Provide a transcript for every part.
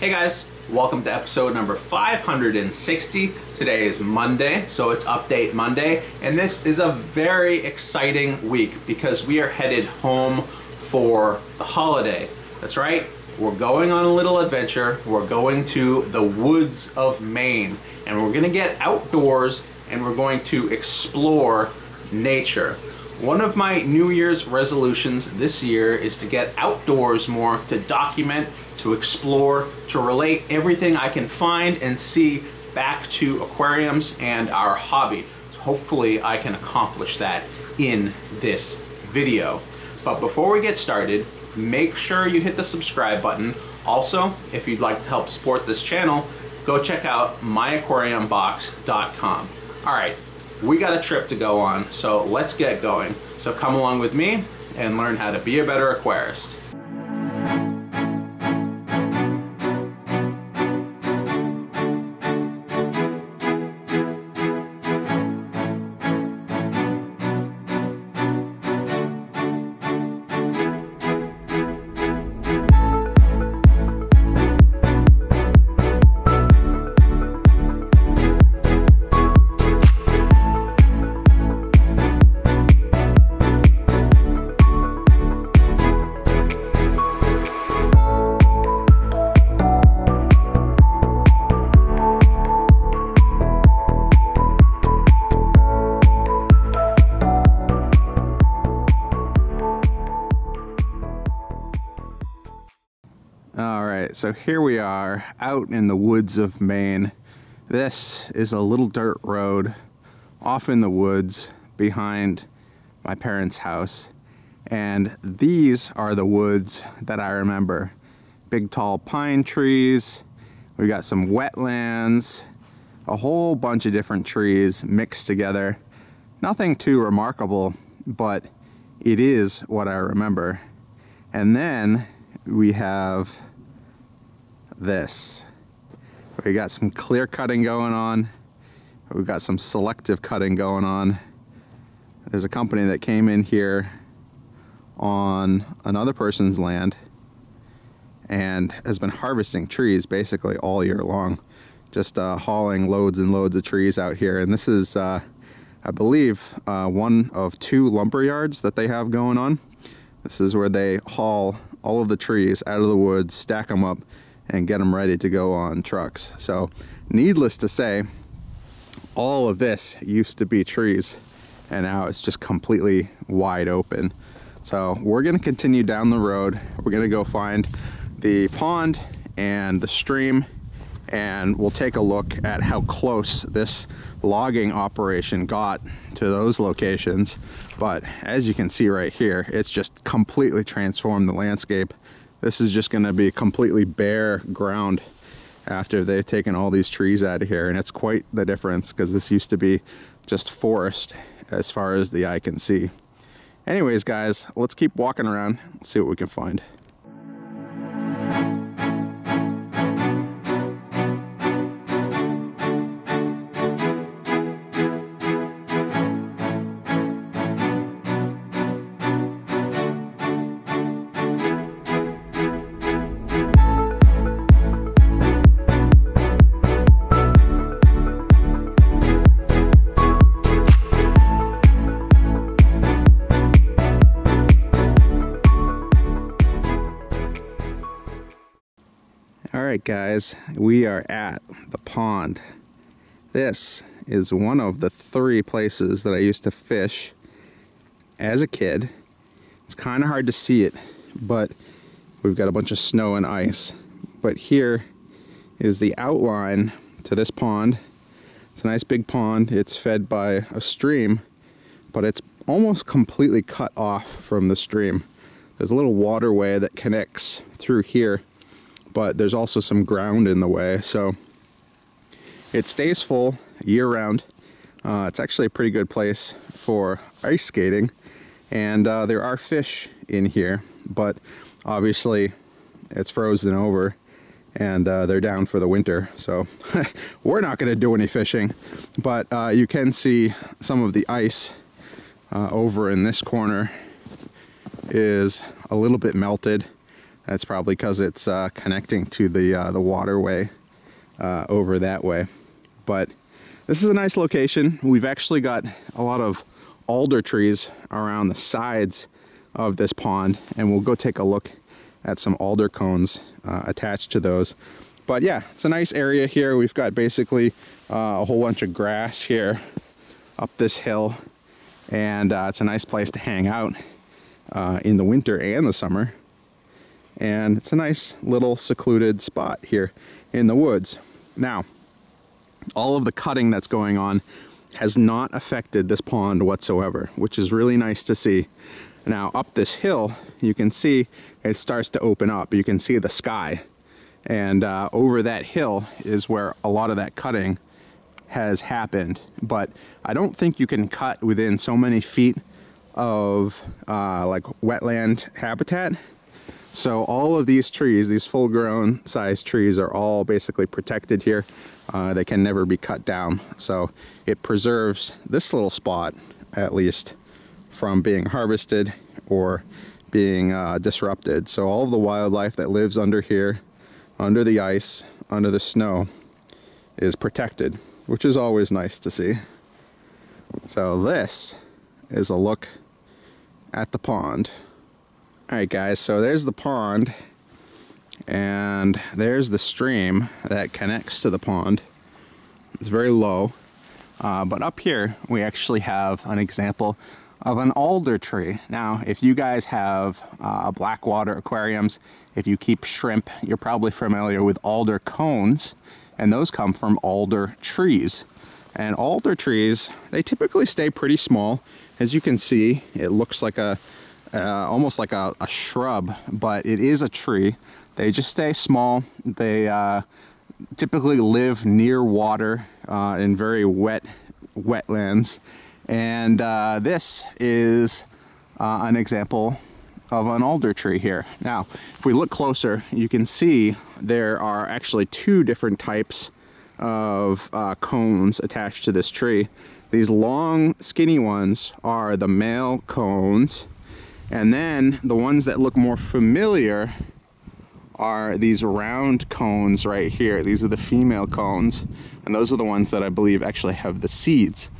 Hey guys, welcome to episode number 560. Today is Monday, so it's Update Monday, and this is a very exciting week because we are headed home for the holiday. That's right, we're going on a little adventure. We're going to the woods of Maine, and we're gonna get outdoors and we're going to explore nature. One of my New Year's resolutions this year is to get outdoors more, to document, to explore, to relate everything I can find and see back to aquariums and our hobby. So hopefully I can accomplish that in this video. But before we get started, make sure you hit the subscribe button. Also, if you'd like to help support this channel, go check out MyAquariumBox.com. All right, we got a trip to go on, so let's get going. So come along with me and learn how to be a better aquarist. So here we are out in the woods of Maine. This is a little dirt road off in the woods behind my parents' house. And these are the woods that I remember. Big tall pine trees. We got some wetlands, a whole bunch of different trees mixed together. Nothing too remarkable, but it is what I remember. And then we have this. We got some clear cutting going on. We've got some selective cutting going on. There's a company that came in here on another person's land and has been harvesting trees basically all year long, just hauling loads and loads of trees out here. And this is, I believe, one of two lumber yards that they have going on. This is where they haul all of the trees out of the woods, stack them up, and get them ready to go on trucks. So needless to say, all of this used to be trees and now it's just completely wide open. So we're gonna continue down the road. We're gonna go find the pond and the stream and we'll take a look at how close this logging operation got to those locations. But as you can see right here, it's just completely transformed the landscape. This is just gonna be completely bare ground after they've taken all these trees out of here. And it's quite the difference because this used to be just forest as far as the eye can see. Anyways, guys, let's keep walking around, see what we can find. Alright guys, we are at the pond. This is one of the three places that I used to fish as a kid. It's kind of hard to see it, but we've got a bunch of snow and ice. But here is the outline to this pond. It's a nice big pond. It's fed by a stream, but it's almost completely cut off from the stream. There's a little waterway that connects through here, but there's also some ground in the way, so it stays full year-round. It's actually a pretty good place for ice skating, and there are fish in here, but obviously it's frozen over, and they're down for the winter, so we're not going to do any fishing, but you can see some of the ice over in this corner is a little bit melted. That's probably because it's connecting to the waterway over that way. But this is a nice location. We've actually got a lot of alder trees around the sides of this pond, and we'll go take a look at some alder cones attached to those. But yeah, it's a nice area here. We've got basically a whole bunch of grass here up this hill, and it's a nice place to hang out in the winter and the summer. And it's a nice little secluded spot here in the woods. Now, all of the cutting that's going on has not affected this pond whatsoever, which is really nice to see. Now, up this hill, you can see it starts to open up. You can see the sky. And over that hill is where a lot of that cutting has happened. But I don't think you can cut within so many feet of like wetland habitat. So all of these trees, these full-grown size trees, are all basically protected here. They can never be cut down. So it preserves this little spot, at least, from being harvested or being disrupted. So all of the wildlife that lives under here, under the ice, under the snow, is protected, which is always nice to see. So this is a look at the pond. All right, guys, so there's the pond, and there's the stream that connects to the pond. It's very low, but up here we actually have an example of an alder tree. Now, if you guys have blackwater aquariums, if you keep shrimp, you're probably familiar with alder cones, and those come from alder trees. And alder trees, they typically stay pretty small. As you can see, it looks like a almost like a shrub, but it is a tree. They just stay small. They typically live near water in very wet wetlands. And this is an example of an alder tree here. Now, if we look closer, you can see there are actually two different types of cones attached to this tree. These long, skinny ones are the male cones. And then the ones that look more familiar are these round cones right here. These are the female cones, and those are the ones that I believe actually have the seeds.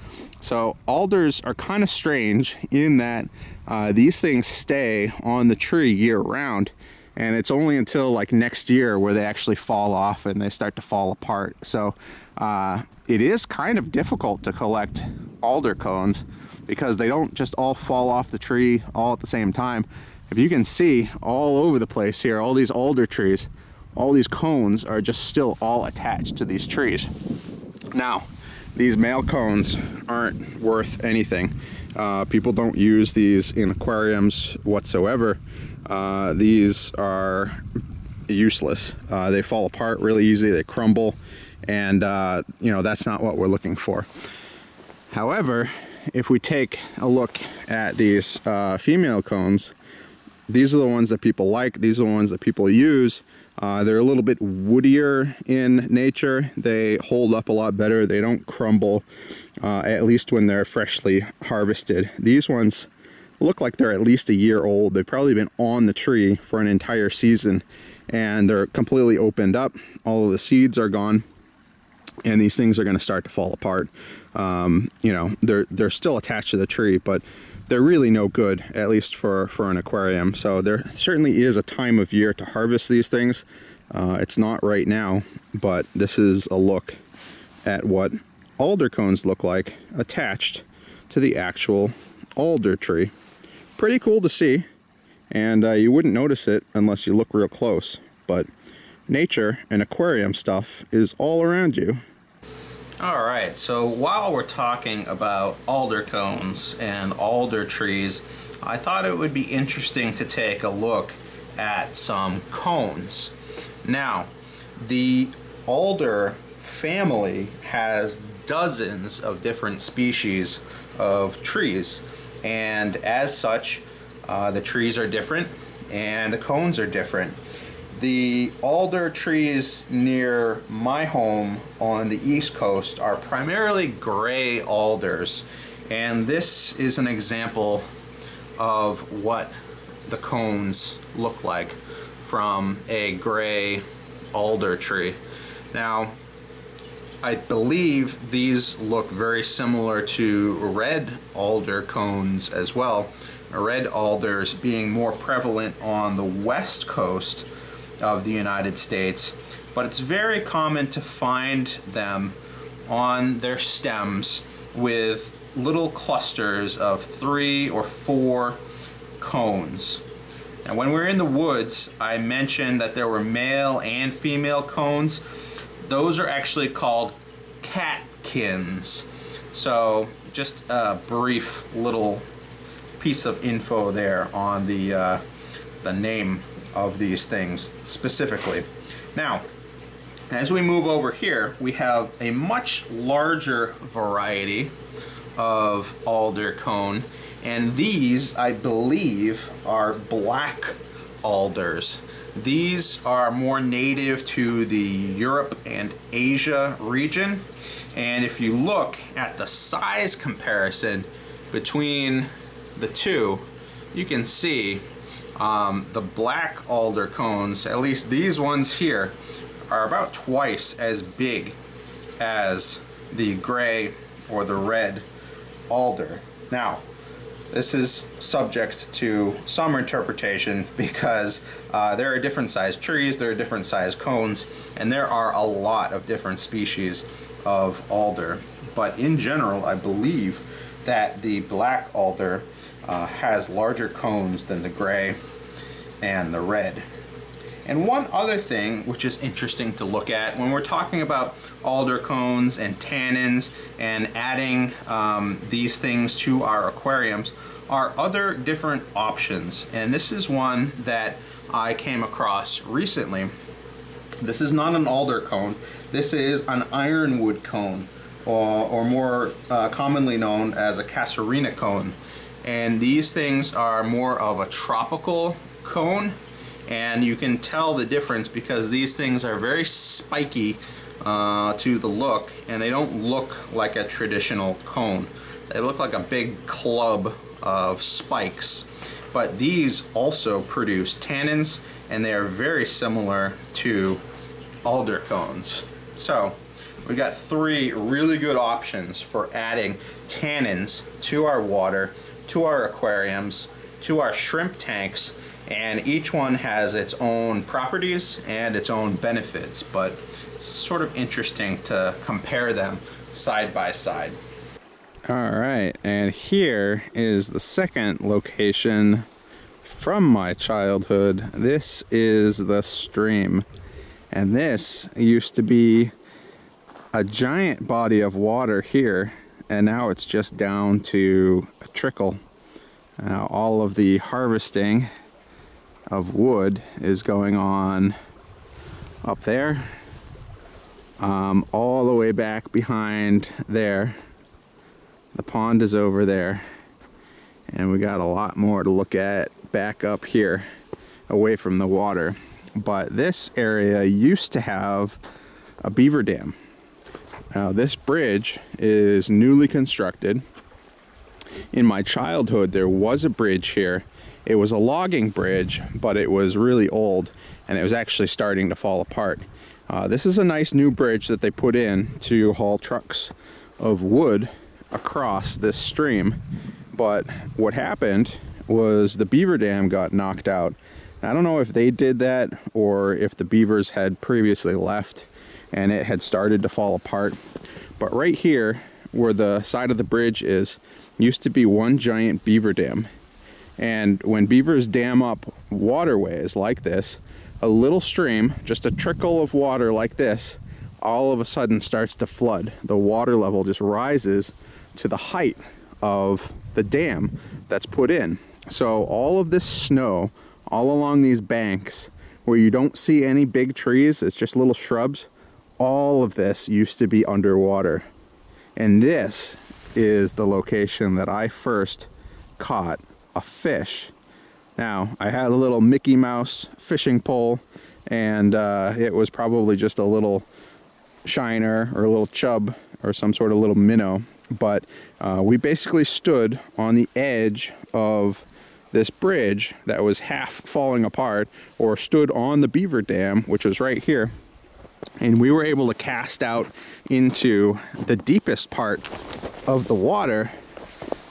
So alders are kind of strange in that these things stay on the tree year-round, and it's only until like next year where they actually fall off and they start to fall apart. So it is kind of difficult to collect alder cones, because they don't just all fall off the tree all at the same time. If you can see all over the place here, all these alder trees, all these cones are just still all attached to these trees. Now, these male cones aren't worth anything. People don't use these in aquariums whatsoever. These are useless. They fall apart really easily, they crumble, and you know, that's not what we're looking for. However, if we take a look at these female cones, these are the ones that people like. These are the ones that people use. They're a little bit woodier in nature. They hold up a lot better. They don't crumble, at least when they're freshly harvested. These ones look like they're at least a year old. They've probably been on the tree for an entire season, and they're completely opened up. All of the seeds are gone, and these things are going to start to fall apart. You know, they're still attached to the tree, but they're really no good, at least for an aquarium. So there certainly is a time of year to harvest these things. It's not right now, but this is a look at what alder cones look like attached to the actual alder tree. Pretty cool to see, and you wouldn't notice it unless you look real close, but nature and aquarium stuff is all around you. All right, so while we're talking about alder cones and alder trees, I thought it would be interesting to take a look at some cones. Now, the alder family has dozens of different species of trees, and as such, the trees are different and the cones are different. The alder trees near my home on the East Coast are primarily gray alders, and this is an example of what the cones look like. from a gray alder tree. Now, I believe these look very similar to red alder cones as well. Red alders being more prevalent on the west coast of the United States, but it's very common to find them on their stems with little clusters of 3 or 4 cones. And when we were in the woods, I mentioned that there were male and female cones. Those are actually called catkins. So just a brief little piece of info there on the name of these things specifically. Now, as we move over here, we have a much larger variety of alder cone, and these, I believe, are black alders. These are more native to the Europe and Asia region, and if you look at the size comparison between the two, you can see the black alder cones, at least these ones here, are about twice as big as the gray or the red alder. Now, this is subject to some interpretation because there are different sized trees, there are different sized cones, and there are a lot of different species of alder. But in general, I believe that the black alder has larger cones than the gray and the red. And one other thing which is interesting to look at when we're talking about alder cones and tannins and adding these things to our aquariums are other different options. And this is one that I came across recently. This is not an alder cone. This is an ironwood cone, or more commonly known as a casuarina cone. And these things are more of a tropical cone. And you can tell the difference because these things are very spiky to the look, and they don't look like a traditional cone. They look like a big club of spikes. But these also produce tannins, and they are very similar to alder cones. So we've got 3 really good options for adding tannins to our water, to our aquariums, to our shrimp tanks, and each one has its own properties and its own benefits, but it's sort of interesting to compare them side by side. All right, and here is the second location from my childhood. This is the stream, and this used to be a giant body of water here, and now it's just down to a trickle. Now all of the harvesting of wood is going on up there, all the way back behind there. The pond is over there, and we got a lot more to look at back up here away from the water. But this area used to have a beaver dam. Now this bridge is newly constructed. In my childhood there was a bridge here. It was a logging bridge, but it was really old, and it was actually starting to fall apart. This is a nice new bridge that they put in to haul trucks of wood across this stream. But what happened was the beaver dam got knocked out. I don't know if they did that or if the beavers had previously left and it had started to fall apart. But right here, where the side of the bridge is, used to be one giant beaver dam. And when beavers dam up waterways like this, a little stream, just a trickle of water like this, all of a sudden starts to flood. The water level just rises to the height of the dam that's put in. So all of this snow all along these banks where you don't see any big trees, it's just little shrubs, all of this used to be underwater. And this is the location that I first caught a fish. Now, I had a little Mickey Mouse fishing pole, and it was probably just a little shiner or a little chub or some sort of little minnow, but we basically stood on the edge of this bridge that was half falling apart or stood on the beaver dam, which was right here. And we were able to cast out into the deepest part of the water,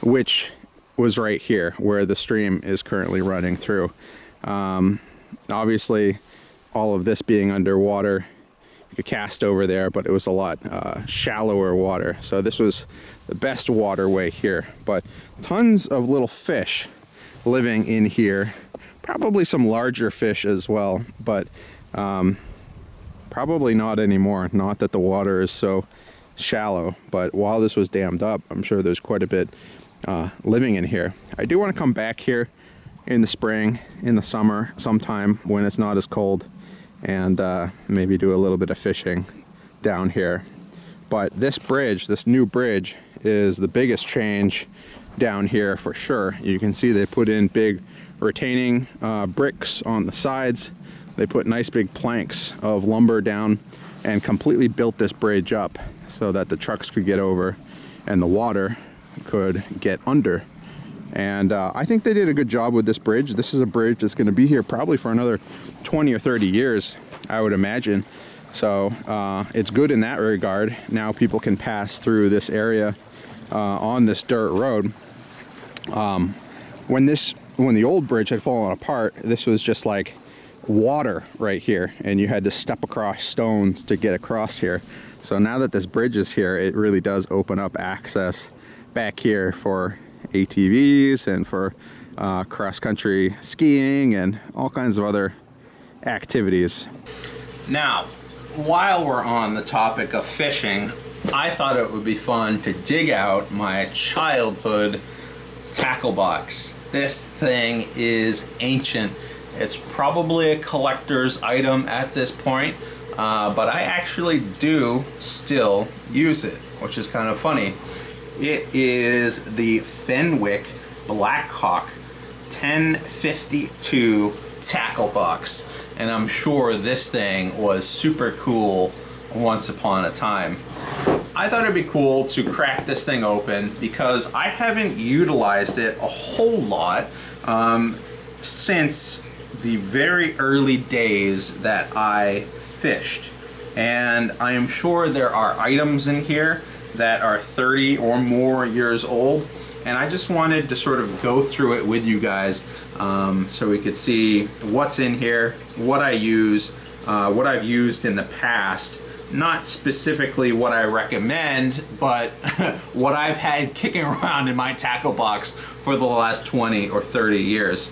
which was right here where the stream is currently running through. Obviously, all of this being underwater, you could cast over there, but it was a lot shallower water. So this was the best waterway here, but tons of little fish living in here, probably some larger fish as well, but probably not anymore. Not that the water is so shallow, but while this was dammed up, I'm sure there's quite a bit living in here. I do want to come back here in the spring, in the summer, sometime when it's not as cold, and maybe do a little bit of fishing down here. But this bridge, this new bridge, is the biggest change down here for sure. You can see they put in big retaining bricks on the sides. They put nice big planks of lumber down and completely built this bridge up so that the trucks could get over and the water could get under. And I think they did a good job with this bridge. This is a bridge that's going to be here probably for another 20 or 30 years, I would imagine. So it's good in that regard. Now people can pass through this area on this dirt road. When the old bridge had fallen apart, this was just like water right here, and you had to step across stones to get across here. So now that this bridge is here, it really does open up access back here for ATVs and for cross-country skiing and all kinds of other activities. Now, while we're on the topic of fishing, I thought it would be fun to dig out my childhood tackle box. This thing is ancient. It's probably a collector's item at this point, but I actually do still use it, which is kind of funny. It is the Fenwick Blackhawk 1052 tackle box, and I'm sure this thing was super cool once upon a time. I thought it'd be cool to crack this thing open because I haven't utilized it a whole lot since the very early days that I fished, and I am sure there are items in here that are 30 or more years old, and I just wanted to sort of go through it with you guys so we could see what's in here, what I use, what I've used in the past, not specifically what I recommend, but what I've had kicking around in my tackle box for the last 20 or 30 years.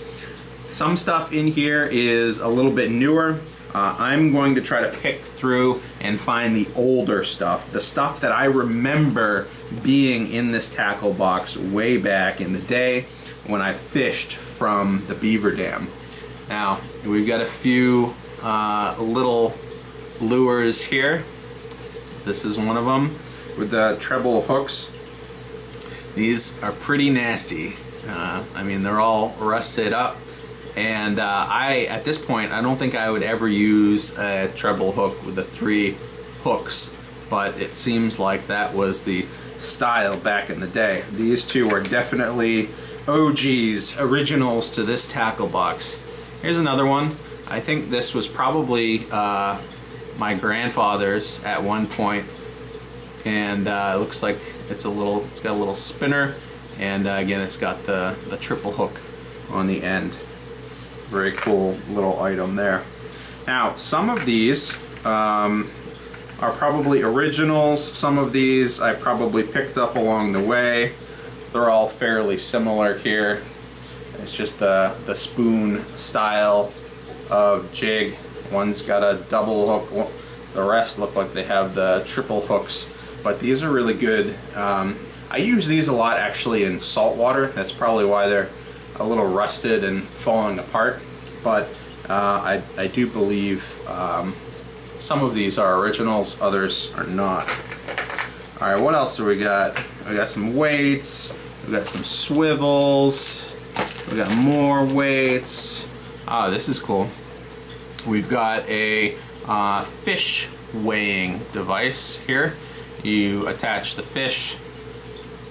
Some stuff in here is a little bit newer. I'm going to try to pick through and find the older stuff, the stuff that I remember being in this tackle box way back in the day when I fished from the beaver dam. Now, we've got a few little lures here. This is one of them with the treble hooks. These are pretty nasty. I mean, they're all rusted up. And at this point, I don't think I would ever use a treble hook with the 3 hooks, but it seems like that was the style back in the day. These two are definitely OGs, originals to this tackle box. Here's another one. I think this was probably my grandfather's at one point. And it looks like it's got a little spinner. And again, it's got the triple hook on the end. Very cool little item there. Now, some of these are probably originals. Some of these I probably picked up along the way. They're all fairly similar here. It's just the spoon style of jig. One's got a double hook. The rest look like they have the triple hooks, but these are really good. I use these a lot actually in salt water. That's probably why they're a little rusted and falling apart, but I do believe some of these are originals, others are not. All right, what else do we got? We got some weights, we got some swivels, we got more weights. Ah, this is cool. We've got a fish weighing device here. You attach the fish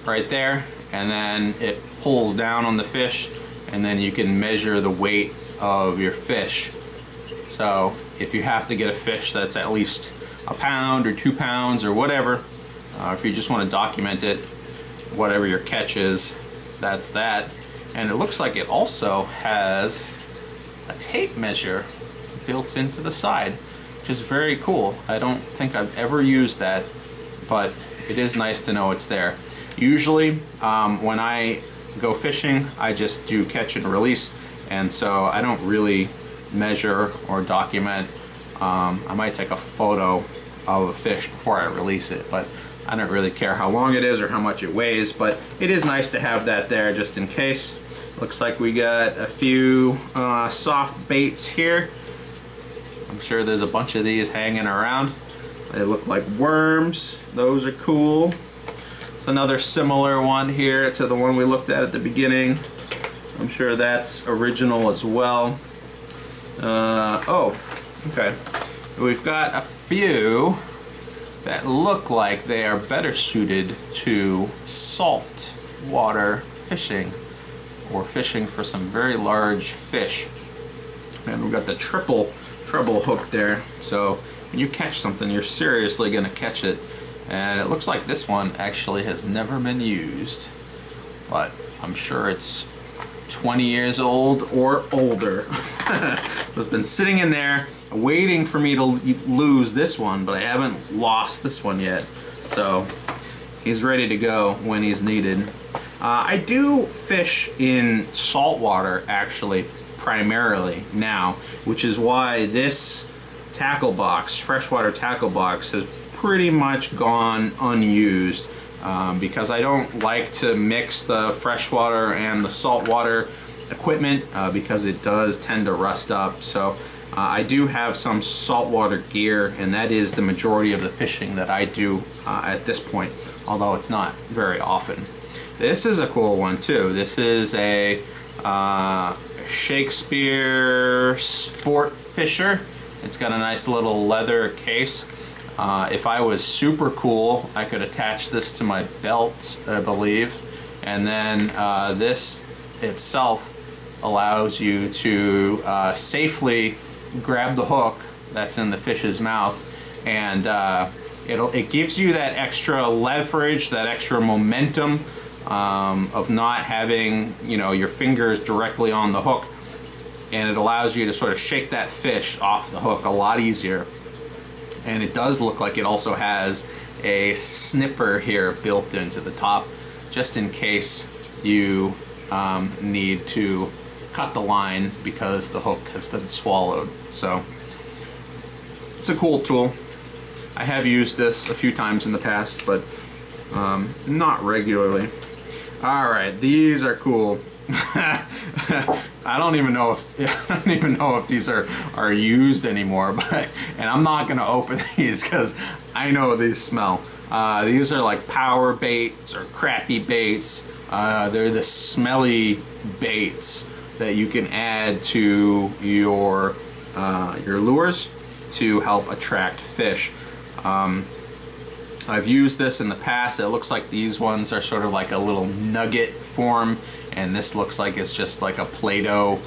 right there, and then it pulls down on the fish and then you can measure the weight of your fish. So if you have to get a fish that's at least a pound or 2 pounds or whatever, if you just want to document it, whatever your catch is, that's that. And it looks like it also has a tape measure built into the side, which is very cool. I don't think I've ever used that, but it is nice to know it's there. Usually when I go fishing, I just do catch and release, and so I don't really measure or document. I might take a photo of a fish before I release it, but I don't really care how long it is or how much it weighs, but it is nice to have that there just in case. Looks like we got a few soft baits here. I'm sure there's a bunch of these hanging around. They look like worms. Those are cool. It's another similar one here to the one we looked at the beginning. I'm sure that's original as well. Okay. We've got a few that look like they are better suited to salt water fishing, or fishing for some very large fish. And we've got the treble hook there, so when you catch something, you're seriously gonna catch it. And it looks like this one actually has never been used, but I'm sure it's 20 years old or older. It's been sitting in there waiting for me to lose this one, but I haven't lost this one yet, so he's ready to go when he's needed. I do fish in salt water actually primarily now, which is why this tackle box, freshwater tackle box, has pretty much gone unused, because I don't like to mix the freshwater and the saltwater equipment, because it does tend to rust up. So I do have some saltwater gear, and that is the majority of the fishing that I do at this point, although it's not very often. This is a cool one too. This is a Shakespeare Sport Fisher. It's got a nice little leather case. If I was super cool, I could attach this to my belt, I believe, and then this itself allows you to safely grab the hook that's in the fish's mouth, and it gives you that extra leverage, that extra momentum of not having, you know, your fingers directly on the hook, and it allows you to sort of shake that fish off the hook a lot easier. And it does look like it also has a snipper here built into the top, just in case you need to cut the line because the hook has been swallowed. So it's a cool tool. I have used this a few times in the past, but not regularly. All right, these are cool. I don't even know if these are used anymore, but and I'm not gonna open these because I know these smell. These are like power baits or crappy baits. They're the smelly baits that you can add to your lures to help attract fish. I've used this in the past. It looks like these ones are sort of like a little nugget form, and this looks like it's just like a Play-Doh,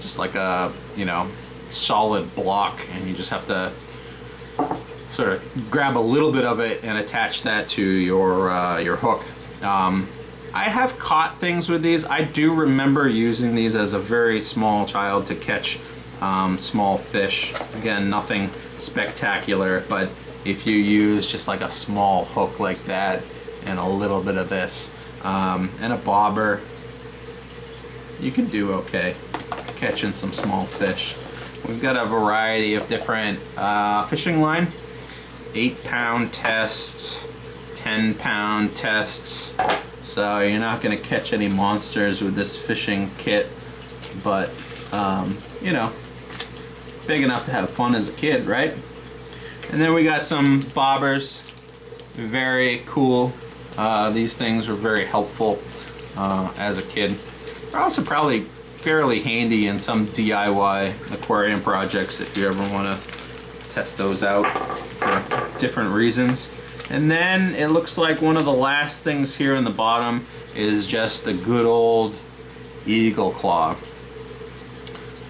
just like a, you know, solid block, and you just have to sort of grab a little bit of it and attach that to your hook. I have caught things with these. I do remember using these as a very small child to catch small fish. Again, nothing spectacular, but if you use just like a small hook like that and a little bit of this and a bobber, you can do okay catching some small fish. We've got a variety of different fishing line, 8-pound tests, 10-pound tests, so you're not going to catch any monsters with this fishing kit, but you know, big enough to have fun as a kid, right? And then we got some bobbers, very cool. These things were very helpful as a kid. They're also probably fairly handy in some DIY aquarium projects if you ever want to test those out for different reasons. And then it looks like one of the last things here in the bottom is just the good old eagle claw.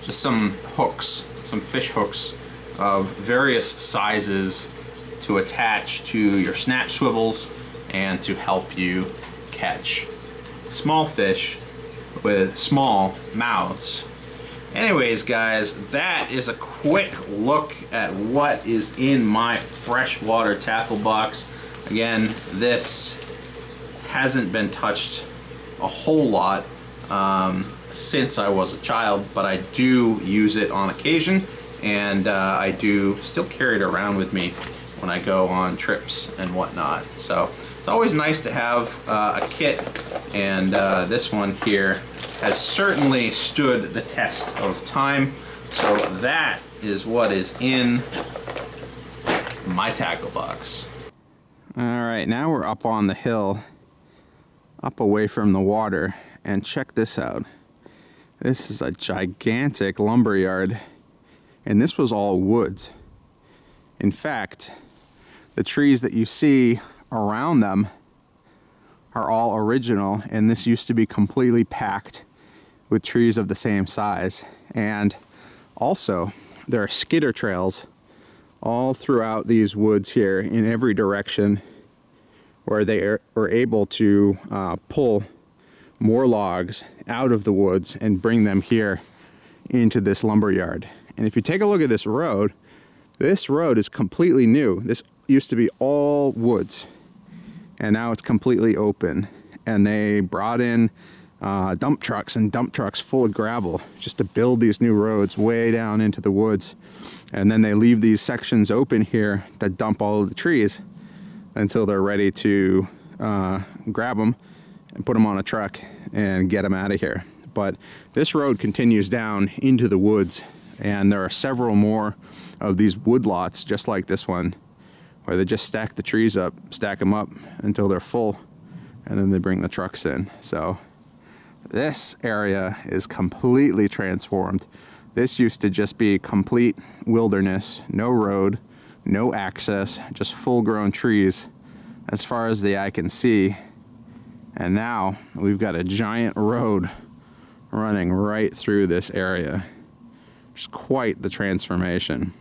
Just some hooks, some fish hooks of various sizes to attach to your snap swivels and to help you catch small fish with small mouths. Anyways, guys, that is a quick look at what is in my freshwater tackle box. Again, this hasn't been touched a whole lot since I was a child, but I do use it on occasion, and I do still carry it around with me when I go on trips and whatnot. So it's always nice to have a kit, and this one here has certainly stood the test of time. So that is what is in my tackle box. All right, now we're up on the hill, up away from the water, and check this out. This is a gigantic lumber yard, and this was all woods. In fact, the trees that you see around them are all original, and this used to be completely packed with trees of the same size. And also, there are skidder trails all throughout these woods here in every direction, where they were able to pull more logs out of the woods and bring them here into this lumber yard. And if you take a look at this road is completely new. This used to be all woods, and now it's completely open. And they brought in dump trucks full of gravel just to build these new roads way down into the woods. And then they leave these sections open here that dump all of the trees until they're ready to grab them and put them on a truck and get them out of here. But this road continues down into the woods, and there are several more of these wood lots just like this one, where they just stack the trees up, stack them up until they're full, and then they bring the trucks in. So this area is completely transformed. This used to just be complete wilderness, no road, no access, just full-grown trees as far as the eye can see. And now we've got a giant road running right through this area. It's quite the transformation.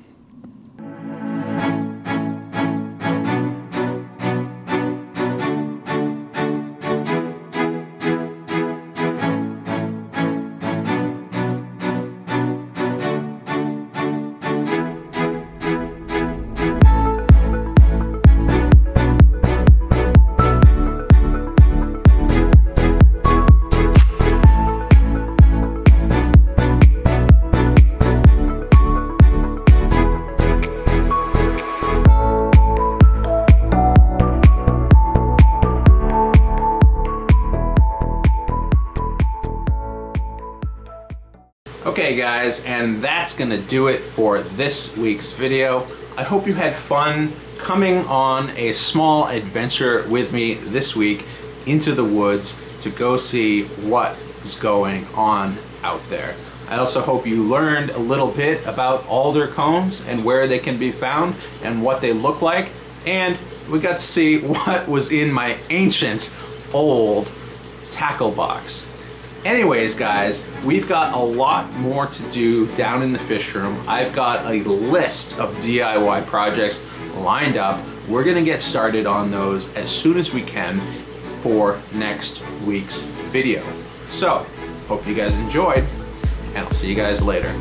Okay guys, and that's gonna do it for this week's video. I hope you had fun coming on a small adventure with me this week into the woods to go see what was going on out there. I also hope you learned a little bit about alder cones and where they can be found and what they look like, and we got to see what was in my ancient old tackle box. Anyways, guys, we've got a lot more to do down in the fish room. I've got a list of DIY projects lined up. We're gonna get started on those as soon as we can for next week's video. So, hope you guys enjoyed, and I'll see you guys later.